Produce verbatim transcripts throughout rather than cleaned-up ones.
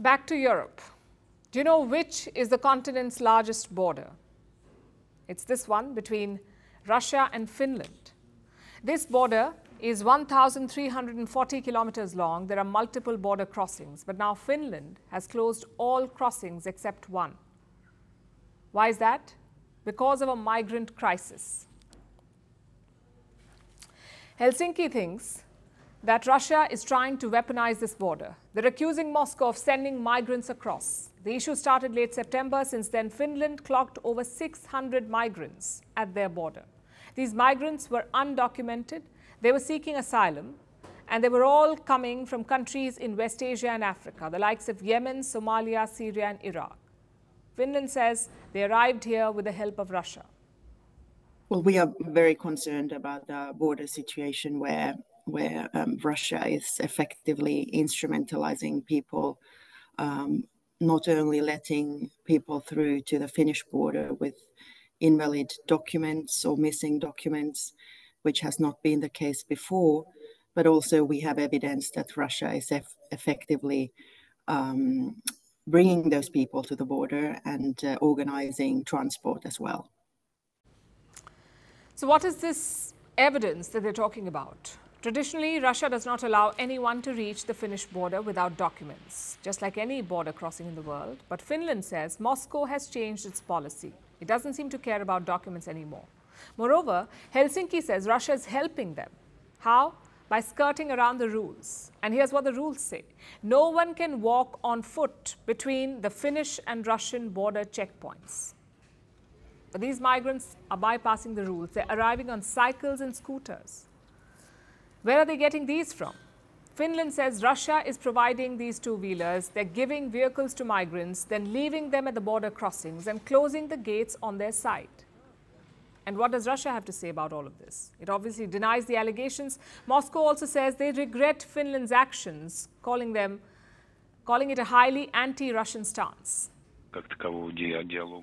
Back to Europe. Do you know which is the continent's largest border? It's this one between Russia and Finland. This border is one thousand three hundred forty kilometers long. There are multiple border crossings, but now Finland has closed all crossings except one. Why is that? Because of a migrant crisis. Helsinki thinks that Russia is trying to weaponize this border. They're accusing Moscow of sending migrants across. The issue started late September. Since then, Finland clocked over six hundred migrants at their border. These migrants were undocumented. They were seeking asylum, and they were all coming from countries in West Asia and Africa, the likes of Yemen, Somalia, Syria, and Iraq. Finland says they arrived here with the help of Russia. Well, we are very concerned about the border situation where where um, Russia is effectively instrumentalizing people, um, not only letting people through to the Finnish border with invalid documents or missing documents, which has not been the case before, but also we have evidence that Russia is eff effectively um, bringing those people to the border and uh, organizing transport as well. So what is this evidence that they're talking about? Traditionally, Russia does not allow anyone to reach the Finnish border without documents, just like any border crossing in the world. But Finland says Moscow has changed its policy. It doesn't seem to care about documents anymore. Moreover, Helsinki says Russia is helping them. How? By skirting around the rules. And here's what the rules say. No one can walk on foot between the Finnish and Russian border checkpoints. But these migrants are bypassing the rules. They're arriving on cycles and scooters. Where are they getting these from? Finland says Russia is providing these two-wheelers. They're giving vehicles to migrants, then leaving them at the border crossings and closing the gates on their side. And what does Russia have to say about all of this? It obviously denies the allegations. Moscow also says they regret Finland's actions, calling them, calling it a highly anti-Russian stance.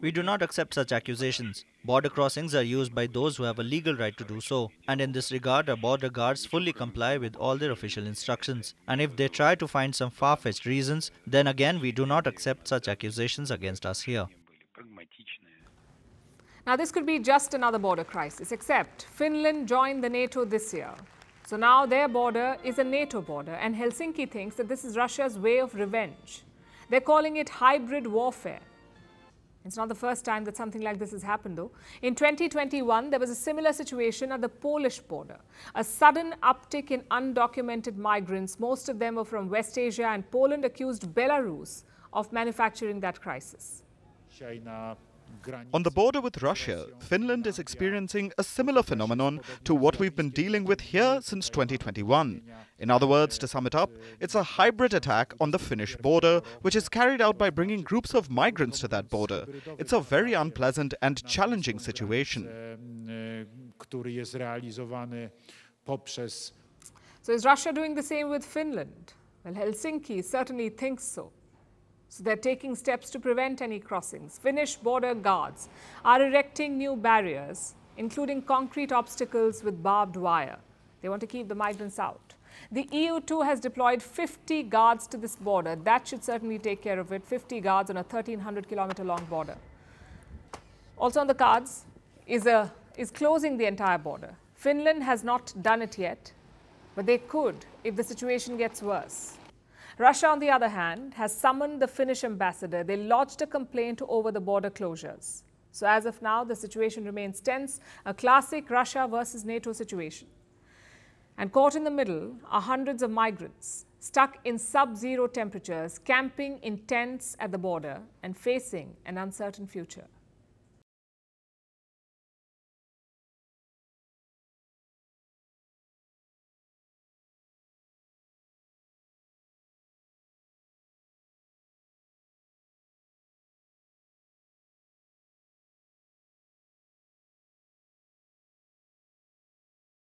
We do not accept such accusations. Border crossings are used by those who have a legal right to do so. And in this regard, our border guards fully comply with all their official instructions. And if they try to find some far-fetched reasons, then again we do not accept such accusations against us here. Now, this could be just another border crisis, except Finland joined the NATO this year. So now their border is a NATO border, and Helsinki thinks that this is Russia's way of revenge. They're calling it hybrid warfare. It's not the first time that something like this has happened, though. In twenty twenty-one, there was a similar situation at the Polish border. A sudden uptick in undocumented migrants, most of them were from West Asia, and Poland accused Belarus of manufacturing that crisis. China. On the border with Russia, Finland is experiencing a similar phenomenon to what we've been dealing with here since twenty twenty-one. In other words, to sum it up, it's a hybrid attack on the Finnish border, which is carried out by bringing groups of migrants to that border. It's a very unpleasant and challenging situation. So is Russia doing the same with Finland? Well, Helsinki certainly thinks so. So they're taking steps to prevent any crossings. Finnish border guards are erecting new barriers, including concrete obstacles with barbed wire. They want to keep the migrants out. The E U too has deployed fifty guards to this border. That should certainly take care of it. fifty guards on a thirteen hundred kilometer long border. Also on the cards is, a, is closing the entire border. Finland has not done it yet, but they could if the situation gets worse. Russia, on the other hand, has summoned the Finnish ambassador. They lodged a complaint over the border closures. So as of now, the situation remains tense, a classic Russia versus NATO situation. And caught in the middle are hundreds of migrants stuck in sub-zero temperatures, camping in tents at the border and facing an uncertain future.